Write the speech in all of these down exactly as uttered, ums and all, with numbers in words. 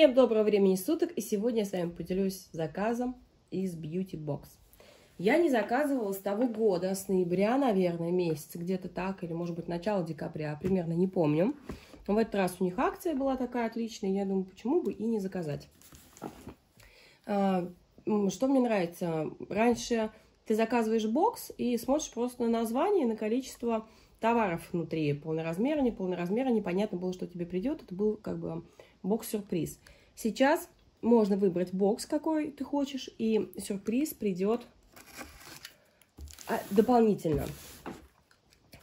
Всем доброго времени суток, и сегодня я с вами поделюсь заказом из Beauty Box. Я не заказывала с того года, с ноября, наверное, месяц, где-то так, или, может быть, начало декабря, примерно не помню. Но в этот раз у них акция была такая отличная, я думаю, почему бы и не заказать. Что мне нравится? Раньше ты заказываешь бокс и смотришь просто на название, на количество товаров внутри, полноразмера, неполноразмера, непонятно было, что тебе придет, это был как бы бокс-сюрприз. Сейчас можно выбрать бокс, какой ты хочешь, и сюрприз придет дополнительно.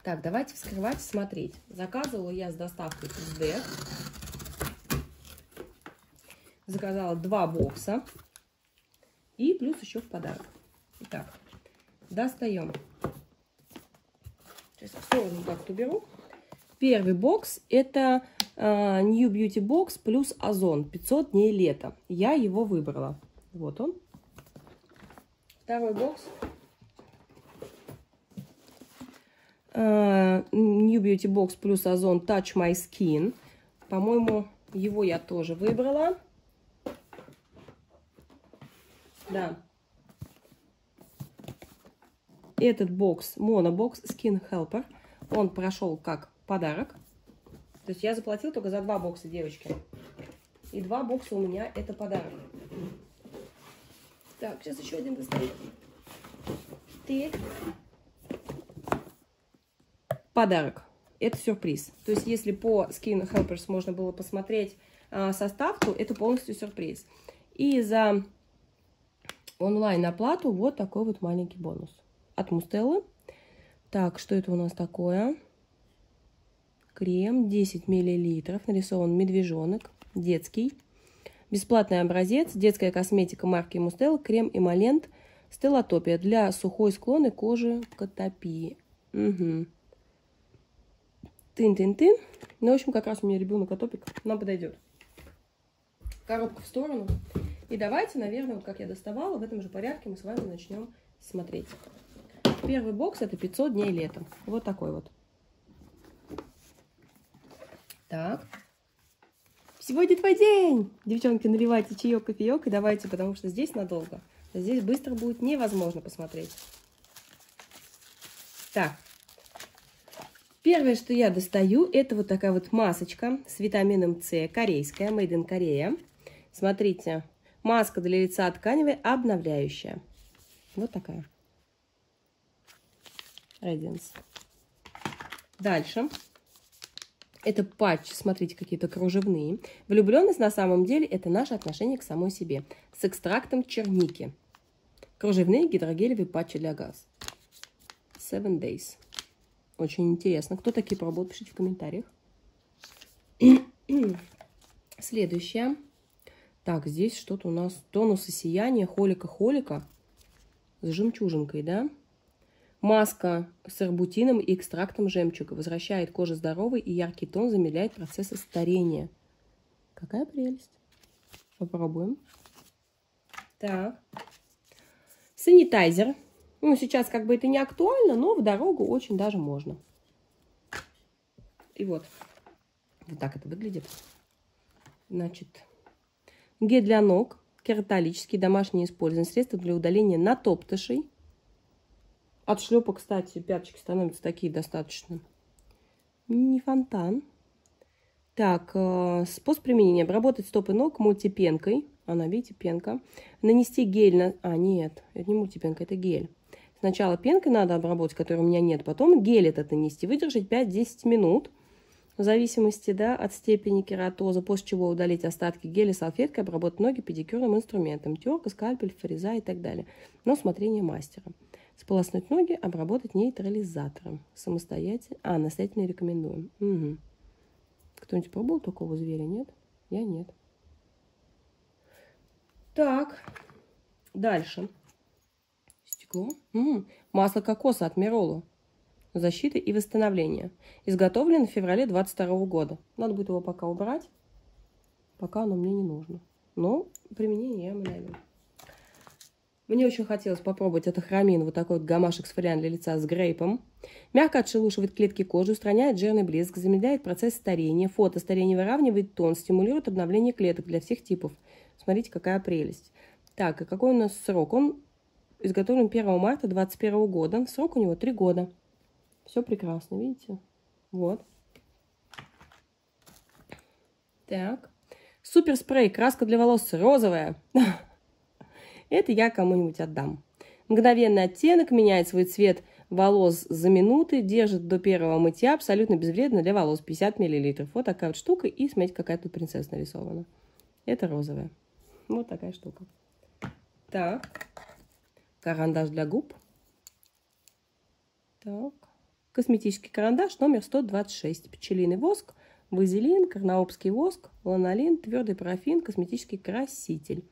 Так, давайте вскрывать и смотреть. Заказывала я с доставкой из ДЭК. Заказала два бокса и плюс еще в подарок. Итак, достаем. Сейчас в сторону как-то беру. Первый бокс — это э, New Beauty Box плюс Озон пятьсот дней лета. Я его выбрала. Вот он. Второй бокс. Э, New Beauty Box плюс Озон Touch My Skin. По-моему, его я тоже выбрала. Да. Этот бокс MonoBox SkinHelper, он прошел как подарок. То есть я заплатила только за два бокса, девочки. И два бокса у меня это подарок. Так, сейчас еще один достаю. Ты. Подарок. Это сюрприз. То есть если по SkinHelpers можно было посмотреть э, состав, то это полностью сюрприз. И за онлайн-оплату вот такой вот маленький бонус от Мустелы. Так, что это у нас такое? Крем десять миллилитров. Нарисован медвежонок. Детский. Бесплатный образец. Детская косметика марки Мустела. Крем эмолент. Стеллотопия. Для сухой склонной кожи котопии. Угу. Тын-тын-тын. Ну, в общем, как раз у меня ребенок атопик. Нам подойдет. Коробку в сторону. И давайте, наверное, вот как я доставала, в этом же порядке мы с вами начнем смотреть. Первый бокс — это пятьсот дней лета. Вот такой вот. Так. Сегодня твой день! Девчонки, наливайте чаек, кофеек и давайте, потому что здесь надолго. Здесь быстро будет невозможно посмотреть. Так. Первое, что я достаю, это вот такая вот масочка с витамином С, корейская, Made in Korea. Смотрите. Маска для лица тканевая, обновляющая. Вот такая. Radiance. Дальше. Это патчи, смотрите, какие-то кружевные. Влюбленность на самом деле это наше отношение к самой себе. С экстрактом черники. Кружевные гидрогелевые патчи для глаз. севен дейс. Очень интересно. Кто такие пробовал, пишите в комментариях. Следующее. Так, здесь что-то у нас. Тонус и сияние. Холика-холика. С жемчужинкой, да? Маска с арбутином и экстрактом жемчуга. Возвращает коже здоровый и яркий тон, замедляет процессы старения. Какая прелесть. Попробуем. Так. Санитайзер. Ну, сейчас как бы это не актуально, но в дорогу очень даже можно. И вот. Вот так это выглядит. Значит, гель для ног. Кератолический, домашнее использование. Средства для удаления натоптышей. От шлепок, кстати, пяточки становятся такие достаточно. Не фонтан. Так, э, способ применения. Обработать стопы ног мультипенкой. Она, видите, пенка. Нанести гель на... А, нет, это не мультипенка, это гель. Сначала пенкой надо обработать, которой у меня нет. Потом гель этот нанести. Выдержать пять-десять минут. В зависимости, да, от степени кератоза. После чего удалить остатки геля салфеткой. Обработать ноги педикюрным инструментом. Терка, скальпель, фреза и так далее. На усмотрение мастера. Сполоснуть ноги, обработать нейтрализатором. Самостоятельно. А, настоятельно рекомендуем. Угу. Кто-нибудь пробовал такого зверя? Нет? Я нет. Так. Дальше. Стекло. М-м. Масло кокоса от Миролу. Защита и восстановление. Изготовлено в феврале две тысячи двадцать второго года. Надо будет его пока убрать. Пока оно мне не нужно. Но применение я ему найду. Мне очень хотелось попробовать это хромин, вот такой вот гамашек с фолиан для лица с грейпом. Мягко отшелушивает клетки кожи, устраняет жирный блеск, замедляет процесс старения, фотостарение выравнивает тон, стимулирует обновление клеток для всех типов. Смотрите, какая прелесть. Так, и какой у нас срок? Он изготовлен первого марта две тысячи двадцать первого года. Срок у него три года. Все прекрасно, видите? Вот. Так. Супер спрей, краска для волос розовая. Это я кому-нибудь отдам. Мгновенный оттенок, меняет свой цвет волос за минуты, держит до первого мытья, абсолютно безвредно для волос, пятьдесят миллилитров. Вот такая вот штука. И смотрите, какая тут принцесса нарисована. Это розовая. Вот такая штука. Так. Карандаш для губ. Так. Косметический карандаш номер сто двадцать шесть. Пчелиный воск, вазелин, карнаупский воск, ланолин, твердый парафин, косметический краситель.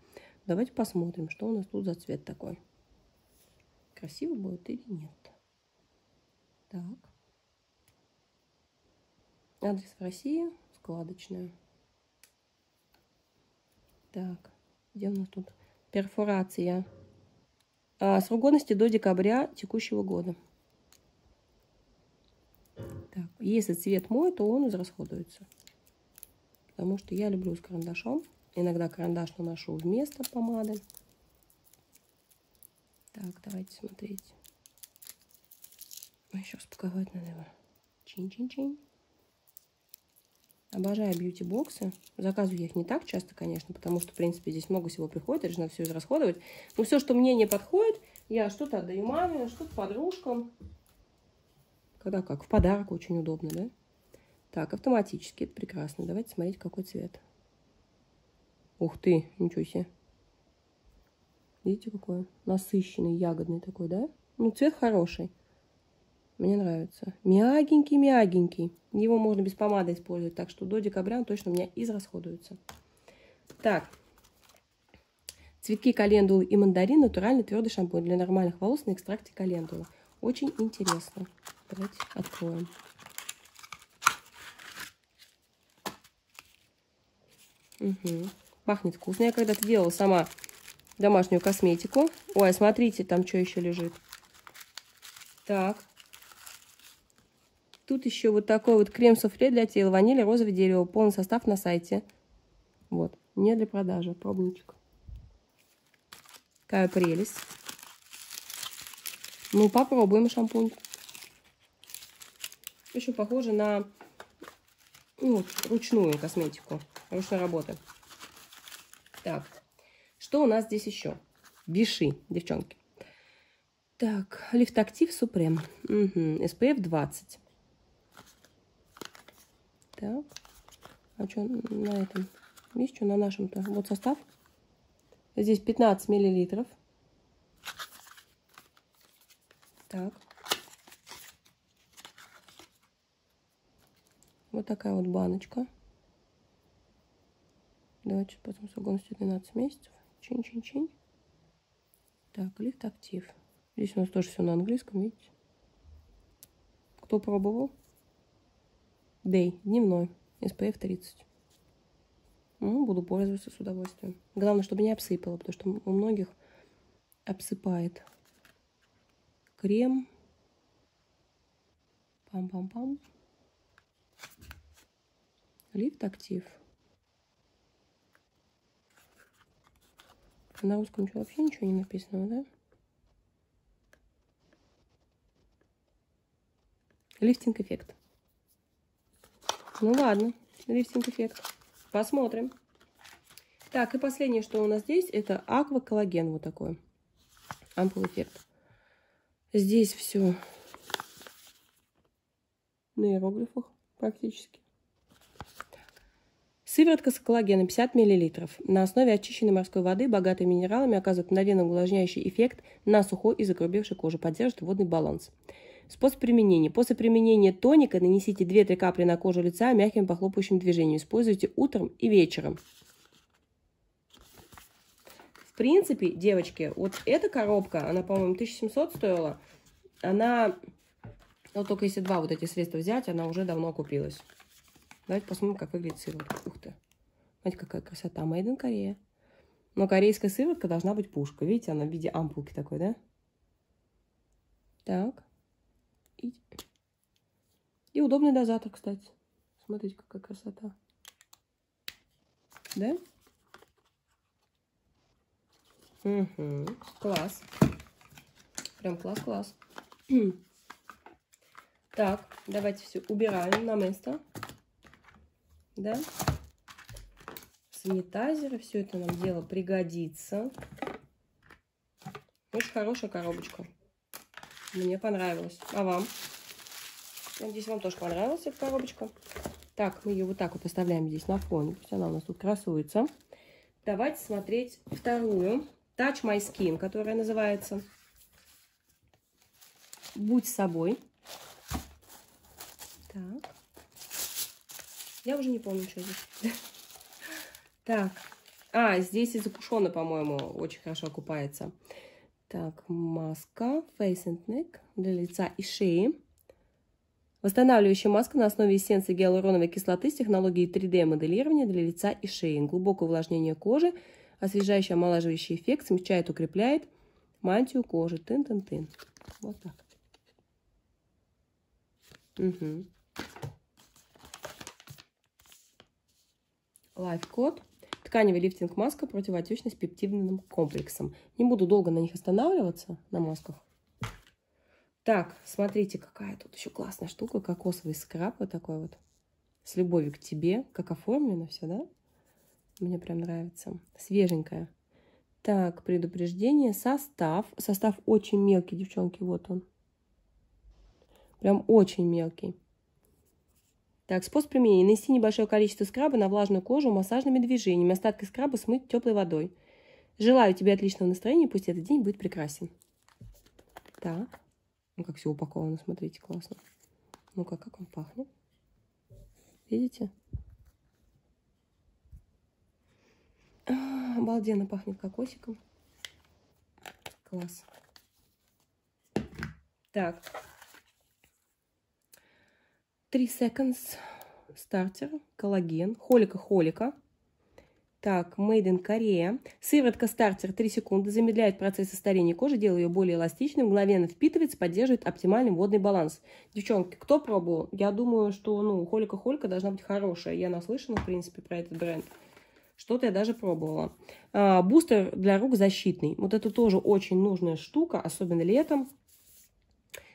Давайте посмотрим, что у нас тут за цвет такой. Красиво будет или нет. Так. Адрес в России. Складочная. Так. Где у нас тут? Перфорация. А, срок годности до декабря текущего года. Так. Если цвет мой, то он израсходуется. Потому что я люблю с карандашом. Иногда карандаш наношу вместо помады. Так, давайте смотреть. Еще распаковать надо его. Чин-чин-чин. Обожаю бьюти-боксы. Заказываю я их не так часто, конечно, потому что, в принципе, здесь много всего приходит. Я решила все израсходовать. Но все, что мне не подходит, я что-то отдаю маме, что-то подружкам. Когда как? В подарок очень удобно, да? Так, автоматически. Это прекрасно. Давайте смотреть, какой цвет. Ух ты, ничего себе. Видите, какой насыщенный, ягодный такой, да? Ну, цвет хороший. Мне нравится. Мягенький-мягенький. Его можно без помады использовать, так что до декабря он точно у меня израсходуется. Так. Цветки календулы и мандарин. Натуральный твердый шампунь для нормальных волос на экстракте календулы. Очень интересно. Давайте откроем. Угу. Пахнет вкусно. Я когда-то делала сама домашнюю косметику. Ой, смотрите, там что еще лежит. Так. Тут еще вот такой вот крем-суфле для тела. Ваниль, розовое дерево. Полный состав на сайте. Вот. Не для продажи. Пробничек. Какая прелесть. Ну, попробуем шампунь. Еще похоже на ну, ручную косметику. Ручной работы. Так, что у нас здесь еще? Виши, девчонки. Так, лифтактив Супрем. Угу. эс пэ эф двадцать. Так, а что на этом? Видишь, что на нашем-то? Вот состав. Здесь пятнадцать миллилитров. Так. Вот такая вот баночка. Давайте потом с годностью двенадцать месяцев. Чин-чин-чин. Так, лифт актив. Здесь у нас тоже все на английском, видите? Кто пробовал? Дэй, дневной, эс пэ эф тридцать. Ну, буду пользоваться с удовольствием. Главное, чтобы не обсыпало, потому что у многих обсыпает крем. Пам-пам-пам. Лифт актив. На русском что, вообще ничего не написано, да? Лифтинг эффект. Ну ладно, лифтинг эффект. Посмотрим. Так, и последнее, что у нас здесь, это акваколлаген вот такой. Ампул эффект. Здесь все на иероглифах практически. Сыворотка с коллагеном пятьдесят миллилитров. На основе очищенной морской воды, богатой минералами, оказывает мгновенно увлажняющий эффект на сухой и загрубевшей коже, поддерживает водный баланс. Способ применения. После применения тоника нанесите две-три капли на кожу лица мягким похлопающим движением. Используйте утром и вечером. В принципе, девочки, вот эта коробка, она, по-моему, тысяча семьсот стоила. Она, ну, только если два вот эти средства взять, она уже давно окупилась. Давайте посмотрим, как выглядит сыворотка. Ух ты. Смотрите, какая красота. Made in Korea. Но корейская сыворотка должна быть пушка. Видите, она в виде ампулки такой, да? Так. И, и удобный дозатор, кстати. Смотрите, какая красота. Да? Угу. Класс. Прям класс-класс. Так, давайте все убираем на место. Да? Санитайзеры. Все это нам дело пригодится. Очень хорошая коробочка. Мне понравилось. А вам? Надеюсь, вам тоже понравилась эта коробочка. Так, мы ее вот так вот оставляем здесь на фоне. Пусть она у нас тут красуется. Давайте смотреть вторую. Touch My Skin, которая называется «Будь собой». Так. Я уже не помню, что здесь. Так. А, здесь и закушона, по-моему, очень хорошо окупается. Так, маска Face and Neck для лица и шеи. Восстанавливающая маска на основе эссенции гиалуроновой кислоты с технологией три дэ моделирования для лица и шеи. Глубокое увлажнение кожи, освежающий, омолаживающий эффект, смягчает, укрепляет мантию кожи. Тын-тын-тын. Вот так. Угу. Лайф-код. Тканевый лифтинг-маска, противоотечная с пептидным комплексом. Не буду долго на них останавливаться, на масках. Так, смотрите, какая тут еще классная штука. Кокосовый скраб вот такой вот. С любовью к тебе. Как оформлено все, да? Мне прям нравится. Свеженькая. Так, предупреждение. Состав. Состав очень мелкий, девчонки. Вот он. Прям очень мелкий. Так, способ применения. Нанести небольшое количество скраба на влажную кожу массажными движениями. Остатки скраба смыть теплой водой. Желаю тебе отличного настроения. Пусть этот день будет прекрасен. Так. Ну, как все упаковано. Смотрите, классно. Ну-ка, как он пахнет. Видите? А, обалденно пахнет кокосиком. Класс. Так. три секондс стартер, коллаген, холика-холика. Так, Made in Korea. Сыворотка стартер три секунды замедляет процессы старения кожи, делая ее более эластичной, мгновенно впитывается, поддерживает оптимальный водный баланс. Девчонки, кто пробовал? Я думаю, что ну, холика-холика должна быть хорошая. Я наслышана, в принципе, про этот бренд. Что-то я даже пробовала. А, бустер для рук защитный. Вот это тоже очень нужная штука, особенно летом.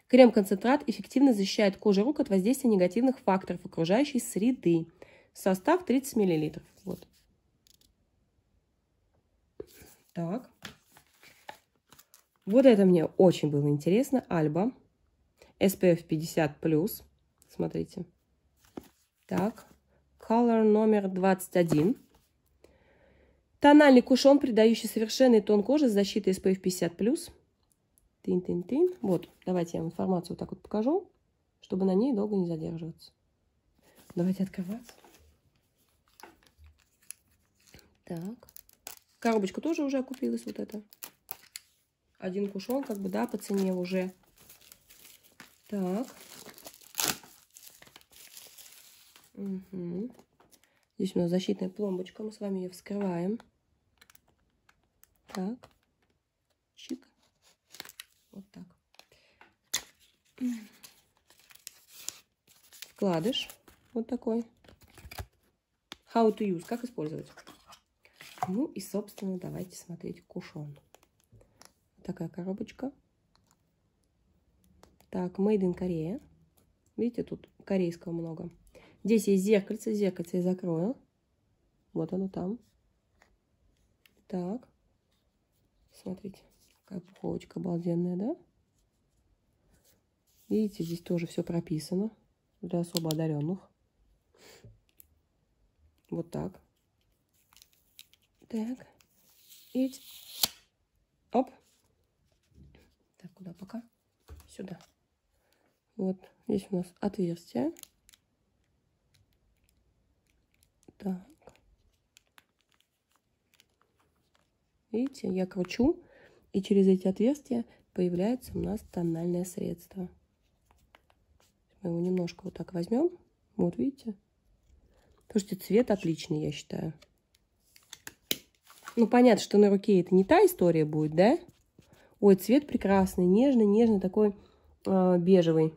Крем-концентрат эффективно защищает кожу рук от воздействия негативных факторов окружающей среды. Состав тридцать миллилитров. Вот. Так. Вот это мне очень было интересно. Альба. эс пэ эф пятьдесят плюс. Смотрите. Так. Color номер двадцать один. Тональный кушон, придающий совершенный тон кожи с защитой эс пэ эф пятьдесят плюс. Тин-тин-тин. Вот, давайте я вам информацию вот так вот покажу, чтобы на ней долго не задерживаться. Давайте открывать. Так. Коробочка тоже уже окупилась вот эта. Один кушон, как бы, да, по цене уже. Так. Угу. Здесь у нас защитная пломбочка. Мы с вами ее вскрываем. Так. Чик. Вот так. Вкладыш. Вот такой. How to use. Как использовать. Ну и, собственно, давайте смотреть кушон. Такая коробочка. Так, Made in Korea. Видите, тут корейского много. Здесь есть зеркальце. Зеркальце я закрою. Вот оно там. Так. Смотрите. Какая упаковочка обалденная, да? Видите, здесь тоже все прописано. Для особо одаренных. Вот так. Так. И... Оп. Так, куда пока? Сюда. Вот. Здесь у нас отверстие. Так. Видите, я кручу. И через эти отверстия появляется у нас тональное средство. Мы его немножко вот так возьмем. Вот, видите? Слушайте, цвет отличный, я считаю. Ну, понятно, что на руке это не та история будет, да? Ой, цвет прекрасный, нежный, нежный, такой э, бежевый.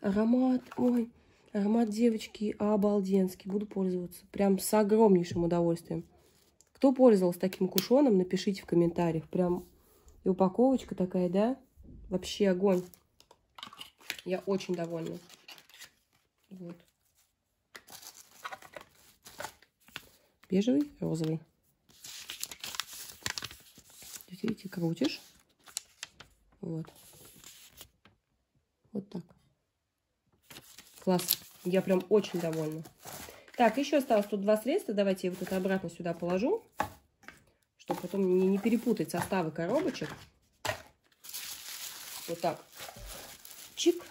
Аромат, ой, аромат, девочки, обалденский. Буду пользоваться прям с огромнейшим удовольствием. Кто пользовался таким кушоном, напишите в комментариях. Прям и упаковочка такая, да? Вообще огонь. Я очень довольна. Вот. Бежевый, розовый. Видите, крутишь. Вот. Вот так. Класс. Я прям очень довольна. Так, еще осталось тут два средства. Давайте я вот это обратно сюда положу, чтобы потом не, не перепутать составы коробочек. Вот так. Чик.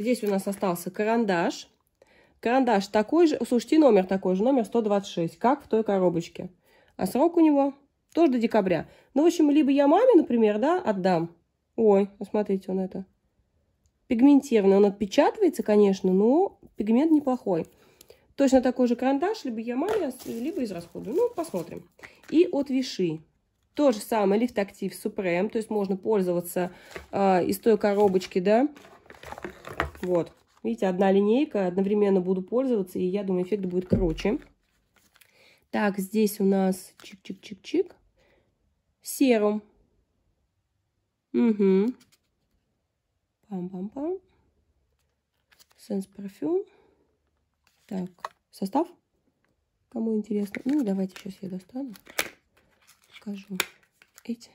Здесь у нас остался карандаш. Карандаш такой же. Слушайте, номер такой же. Номер сто двадцать шесть, как в той коробочке. А срок у него тоже до декабря. Ну, в общем, либо я маме, например, да, отдам. Ой, посмотрите, он это пигментированный. Он отпечатывается, конечно, но пигмент неплохой. Точно такой же карандаш. Либо я маме, либо израсходую. Ну, посмотрим. И от Виши. То же самое, лифт актив Supreme, то есть можно пользоваться э, из той коробочки, да. Вот, видите, одна линейка, одновременно буду пользоваться, и я думаю, эффект будет круче. Так, здесь у нас чик-чик-чик-чик, серум. Угу. Пам-пам-пам. Сенс парфюм. Так, состав, кому интересно. Ну, давайте сейчас я достану. Покажу. Эти.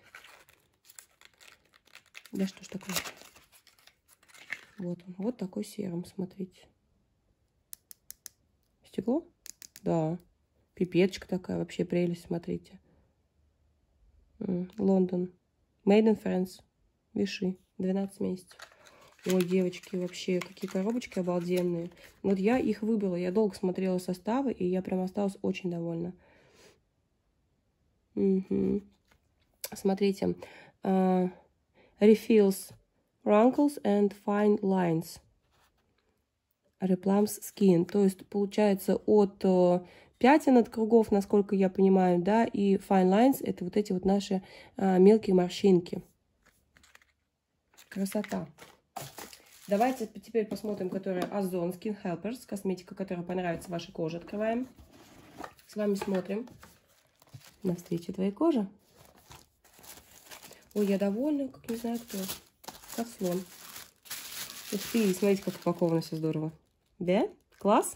Да что ж такое? Вот он. Вот такой серым, смотрите. Стекло? Да. Пипеточка такая, вообще прелесть, смотрите. Лондон. Made in France. Виши. двенадцать месяцев. Ой, девочки, вообще, какие коробочки обалденные. Вот я их выбрала. Я долго смотрела составы, и я прям осталась очень довольна. Угу. Смотрите, uh, refills wrinkles and fine lines, replumps skin, то есть получается от uh, пятен, от кругов, насколько я понимаю, да, и fine lines это вот эти вот наши uh, мелкие морщинки. Красота. Давайте теперь посмотрим, который Озон Skin Helpers, косметика, которая понравится вашей коже. Открываем, с вами смотрим. Навстречу твоей коже. Ой, я довольна, как не знаю кто. Как слон. Ух ты, смотрите, как упаковано все здорово. Да? Класс?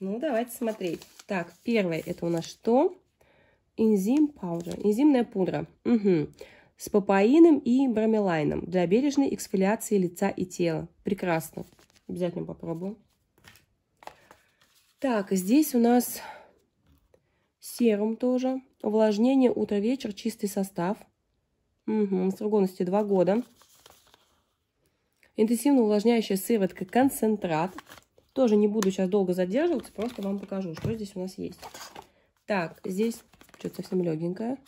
Ну, давайте смотреть. Так, первое, это у нас что? Энзим пауза. Энзимная пудра. Угу. С папаином и бромелайном. Для бережной эксфолиации лица и тела. Прекрасно. Обязательно попробую. Так, здесь у нас... Серум тоже. Увлажнение утро-вечер. Чистый состав. Угу. Срок годности два года. Интенсивно увлажняющая сыворотка концентрат. Тоже не буду сейчас долго задерживаться. Просто вам покажу, что здесь у нас есть. Так, здесь что-то совсем легенькое.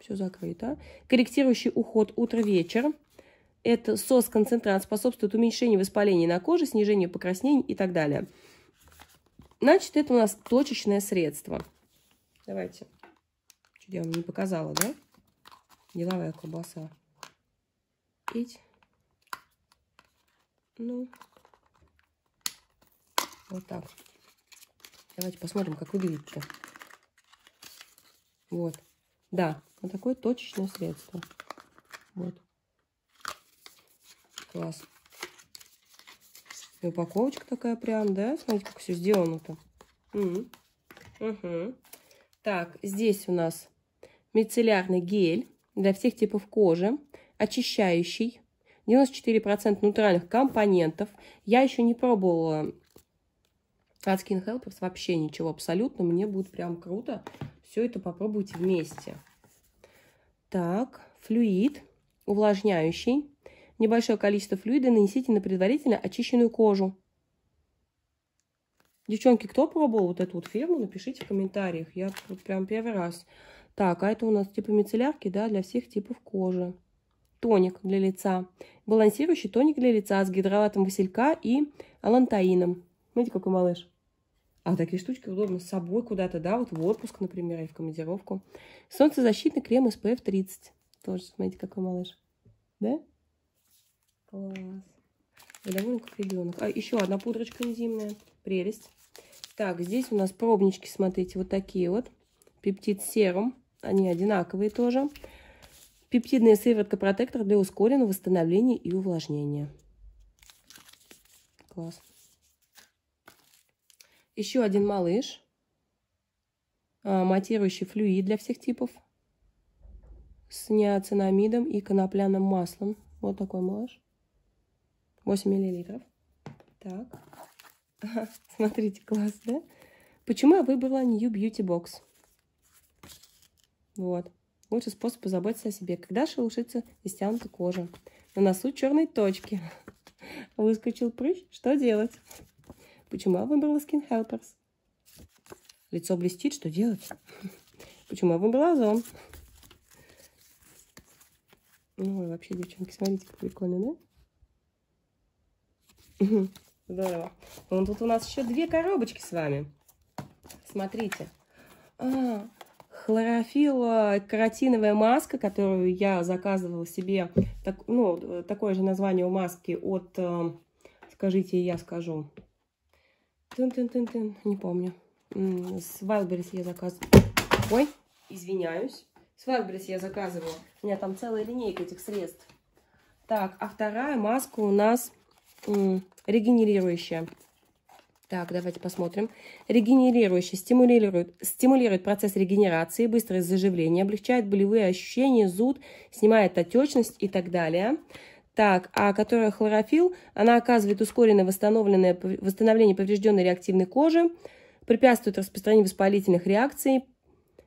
Все закрыто. Корректирующий уход утро-вечер. Это сос-концентрат. Способствует уменьшению воспалений на коже, снижению покраснений и так далее. Значит, это у нас точечное средство. Давайте. Чуть я вам не показала, да? Деловая колбаса. Ить. Ну. Вот так. Давайте посмотрим, как выглядит-то. Вот. Да. Вот такое точечное средство. Вот. Класс. И упаковочка такая прям, да? Смотрите, как все сделано-то. Угу. Угу. Так, здесь у нас мицеллярный гель для всех типов кожи, очищающий, девяносто четыре процента натуральных компонентов. Я еще не пробовала от Skin Helpers вообще ничего абсолютно, мне будет прям круто. Все это попробуйте вместе. Так, флюид увлажняющий. Небольшое количество флюида нанесите на предварительно очищенную кожу. Девчонки, кто пробовал вот эту вот фирму, напишите в комментариях. Я прям первый раз. Так, а это у нас типа мицеллярки, да, для всех типов кожи. Тоник для лица. Балансирующий тоник для лица с гидролатом василька и алантаином. Смотрите, какой малыш. А такие штучки удобно с собой куда-то, да, вот в отпуск, например, и в командировку. Солнцезащитный крем эс пэ эф тридцать. Тоже, смотрите, какой малыш. Да? Класс. Я довольна, как ребенок. А, еще одна пудрочка энзимная. Прелесть. Так, здесь у нас пробнички, смотрите, вот такие вот. Пептид серум. Они одинаковые тоже. Пептидная сыворотка-протектор для ускоренного восстановления и увлажнения. Класс. Еще один малыш. А, матирующий флюид для всех типов. С неоцинамидом и конопляным маслом. Вот такой малыш. восемь миллилитров. Так. А, смотрите, класс, да? Почему я выбрала New Beauty Box? Вот. Лучший способ позаботиться о себе. Когда шелушится и стянута кожа. На носу черные точки. Выскочил прыщ. Что делать? Почему я выбрала Skin Helpers? Лицо блестит. Что делать? Почему я выбрала Озон? Ну, вообще, девчонки, смотрите, как прикольно, да? Здорово. Ну, тут у нас еще две коробочки с вами. Смотрите. А, хлорофилл-каротиновая маска, которую я заказывала себе. Так, ну, такое же название у маски от... Скажите, я скажу. Тын-тын-тын-тын. Не помню. С Wildberries я заказывала. Ой, извиняюсь. С Wildberries я заказывала. У меня там целая линейка этих средств. Так, а вторая маска у нас... регенерирующая. Так, давайте посмотрим. Регенерирующая стимулирует, стимулирует процесс регенерации, быстрое заживление, облегчает болевые ощущения, зуд, снимает отечность и так далее. Так, а которая хлорофилл, она оказывает ускоренное восстановленное, восстановление поврежденной реактивной кожи, препятствует распространению воспалительных реакций,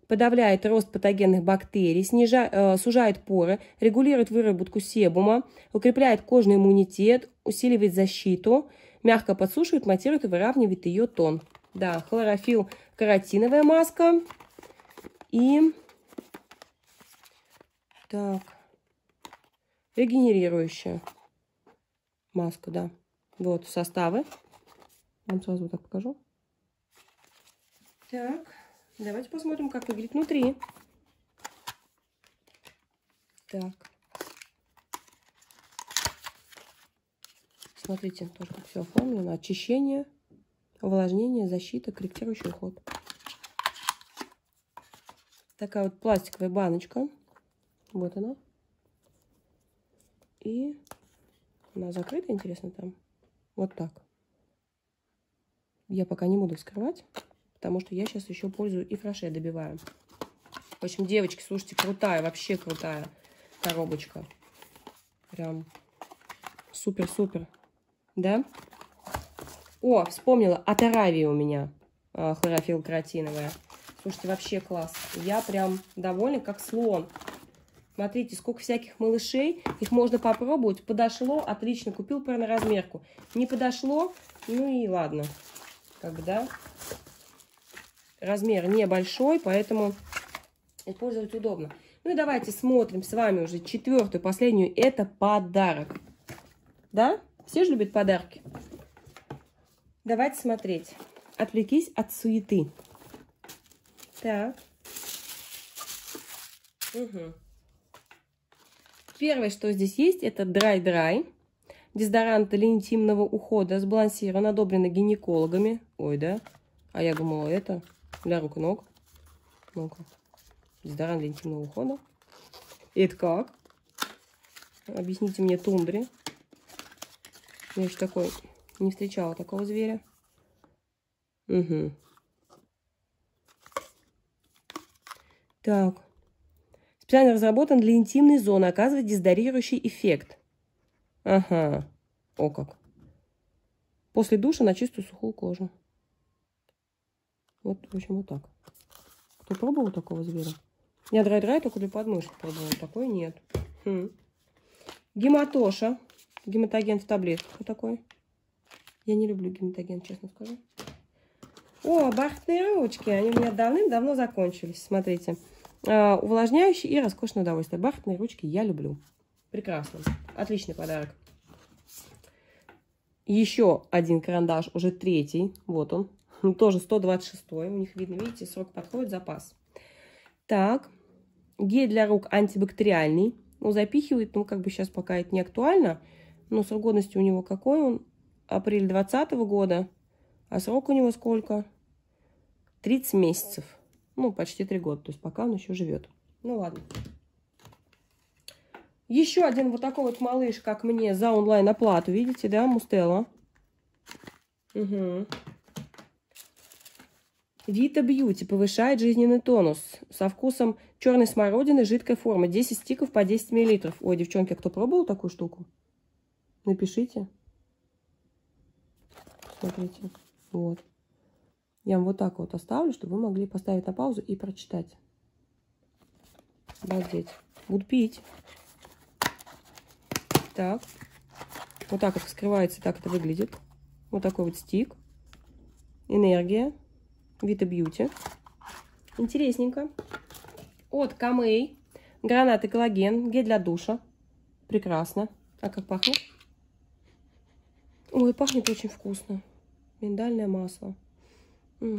подавляет рост патогенных бактерий, снижает, э, сужает поры, регулирует выработку себума, укрепляет кожный иммунитет, усиливает защиту, мягко подсушивает, матирует и выравнивает ее тон. Да, хлорофилл каротиновая маска. И так, регенерирующая маска, да. Вот составы. Вам сразу вот так покажу. Так. Давайте посмотрим, как выглядит внутри. Так. Смотрите, тоже как все оформлено. Очищение, увлажнение, защита, корректирующий уход. Такая вот пластиковая баночка. Вот она. И она закрыта, интересно, там. Вот так. Я пока не буду вскрывать. Потому что я сейчас еще пользую и фреше добиваю. В общем, девочки, слушайте, крутая, вообще крутая коробочка. Прям супер-супер. Да? О, вспомнила, от Аравии у меня э, хлорофилл каротиновая. Слушайте, вообще класс. Я прям довольна, как слон. Смотрите, сколько всяких малышей. Их можно попробовать. Подошло, отлично, купил порноразмерку. Не подошло, ну и ладно. Когда... Размер небольшой, поэтому использовать удобно. Ну и давайте смотрим с вами уже четвертую, последнюю. Это подарок. Да? Все же любят подарки. Давайте смотреть. Отвлекись от суеты. Так. Угу. Первое, что здесь есть, это драй-драй. Дезодорант для интимного ухода. Сбалансирован, одобрен гинекологами. Ой, да? А я думала, это... Для рук и ног. Ну-ка. Дезодорант для интимного ухода. Это как? Объясните мне, тундре. Я еще такой не встречала такого зверя. Угу. Так. Специально разработан для интимной зоны. Оказывает дезодорирующий эффект. Ага. О как. После душа на чистую сухую кожу. Вот, в общем, вот так. Кто пробовал такого зверя? Я драй-драй только для подмышек пробовала. Такой нет. Хм. Гематоша. Гематоген в таблетках такой. Я не люблю гематоген, честно скажу. О, бархатные ручки. Они у меня давным-давно закончились. Смотрите. А, увлажняющий и роскошное удовольствие. Бархатные ручки я люблю. Прекрасно. Отличный подарок. Еще один карандаш. Уже третий. Вот он. Ну, тоже сто двадцать шесть. У них видно, видите, срок подходит, запас. Так. Гель для рук антибактериальный. Он запихивает, ну, как бы сейчас пока это не актуально. Но срок годности у него какой он? Апрель двадцатого года. А срок у него сколько? тридцать месяцев. Ну, почти три года. То есть пока он еще живет. Ну, ладно. Еще один вот такой вот малыш, как мне, за онлайн-оплату. Видите, да, Мустела? Угу. Vita Beauty повышает жизненный тонус со вкусом черной смородины, жидкая форма. десять стиков по десять миллилитров. Ой, девчонки, а кто пробовал такую штуку? Напишите. Смотрите. Вот. Я вам вот так вот оставлю, чтобы вы могли поставить на паузу и прочитать. Обалдеть. Буду пить. Так. Вот так вот вскрывается, так это выглядит. Вот такой вот стик. Энергия. Vita Beauty. Интересненько. От Камей. Гранат и коллаген. Гель для душа. Прекрасно. А как пахнет? Ой, пахнет очень вкусно. Миндальное масло.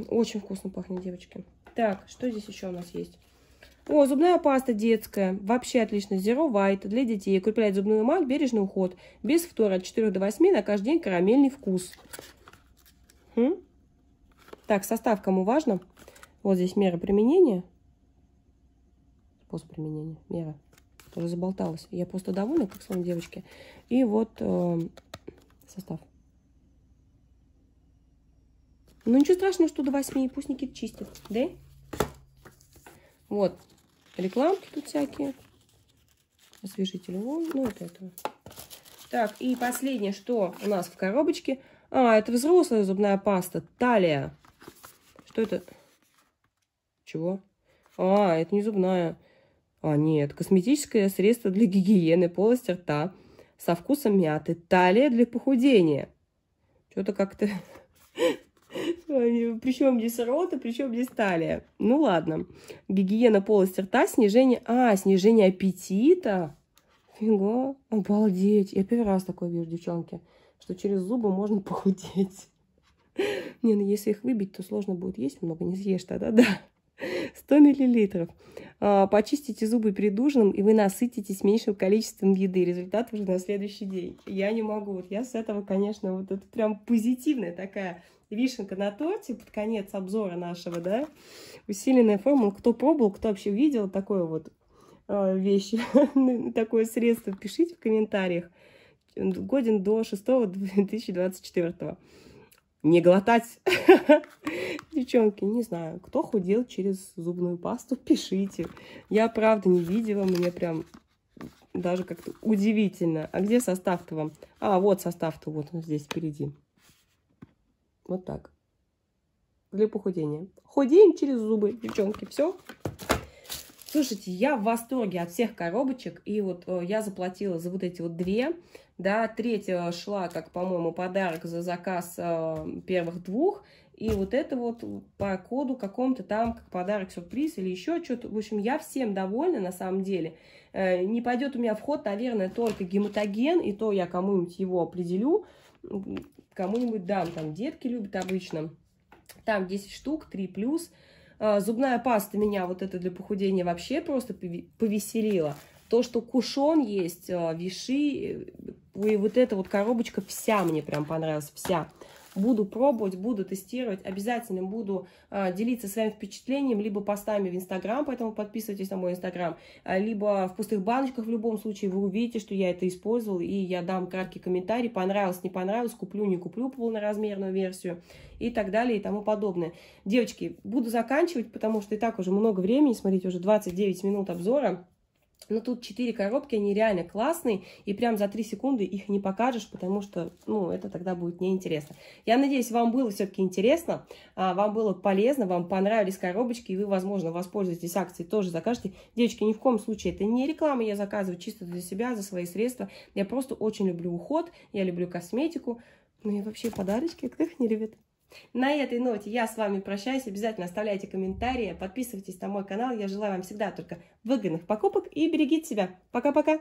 Очень вкусно пахнет, девочки. Так, что здесь еще у нас есть? О, зубная паста детская. Вообще отлично. Зеро вайт для детей. Укрепляет зубную эмаль, бережный уход. Без фтора от четырёх до восьми на каждый день карамельный вкус. Хм? Так, состав кому важно. Вот здесь мера применения. Способ применения. Мера. Тоже заболталась. Я просто довольна, как словно девочки. И вот э, состав. Ну, ничего страшного, что до восьми. Пусть Никита чистит. Да? Вот. Рекламки тут всякие. Освежитель. Вон, ну, вот этого. Так, и последнее, что у нас в коробочке. А, это взрослая зубная паста. Талия. Что это? Чего? А, это не зубная. А, нет. Косметическое средство для гигиены полости рта со вкусом мяты. Талия для похудения. Что-то как-то... Причем здесь рота, причем здесь талия. Ну, ладно. Гигиена полости рта, снижение... А, снижение аппетита. Фига. Обалдеть. Я первый раз такое вижу, девчонки. Что через зубы можно похудеть. Не, ну если их выбить, то сложно будет есть. Много не съешь тогда, да. сто миллилитров. А, почистите зубы перед ужином, и вы насытитесь меньшим количеством еды. Результат уже на следующий день. Я не могу. Вот я с этого, конечно, вот это прям позитивная такая вишенка на торте под конец обзора нашего, да. Усиленная формула. Кто пробовал, кто вообще видел такое вот э, вещи, такое средство, пишите в комментариях. Годен до шестого две тысячи двадцать четвёртого. Не глотать. Девчонки, не знаю, кто худел через зубную пасту, пишите. Я, правда, не видела, мне прям даже как-то удивительно. А где состав-то вам? А, вот состав-то, вот он здесь впереди. Вот так. Для похудения. Худеем через зубы, девчонки, все. Слушайте, я в восторге от всех коробочек, и вот э, я заплатила за вот эти вот две, да, третья шла, как, по-моему, подарок за заказ э, первых двух, и вот это вот по коду какому-то там, как подарок-сюрприз или еще что-то, в общем, я всем довольна, на самом деле, э, не пойдет у меня в ход, наверное, только гематоген, и то я кому-нибудь его определю, кому-нибудь дам, там, детки любят обычно, там десять штук, три плюс, зубная паста меня вот это для похудения вообще просто повеселила. То, что кушон есть, виши, и вот эта вот коробочка вся мне прям понравилась, вся. Буду пробовать, буду тестировать, обязательно буду делиться своим впечатлением, либо постами в Инстаграм, поэтому подписывайтесь на мой Инстаграм, либо в пустых баночках в любом случае вы увидите, что я это использовала, и я дам краткий комментарий, понравилось, не понравилось, куплю, не куплю полноразмерную версию и так далее и тому подобное. Девочки, буду заканчивать, потому что и так уже много времени, смотрите, уже двадцать девять минут обзора. Но тут четыре коробки, они реально классные, и прям за три секунды их не покажешь, потому что, ну, это тогда будет неинтересно. Я надеюсь, вам было все-таки интересно, вам было полезно, вам понравились коробочки, и вы, возможно, воспользуетесь акцией, тоже закажете. Девочки, ни в коем случае это не реклама, я заказываю чисто для себя, за свои средства. Я просто очень люблю уход, я люблю косметику, ну и вообще подарочки, кто их не любит. На этой ноте я с вами прощаюсь. Обязательно оставляйте комментарии, подписывайтесь на мой канал. Я желаю вам всегда только выгодных покупок и берегите себя. Пока-пока!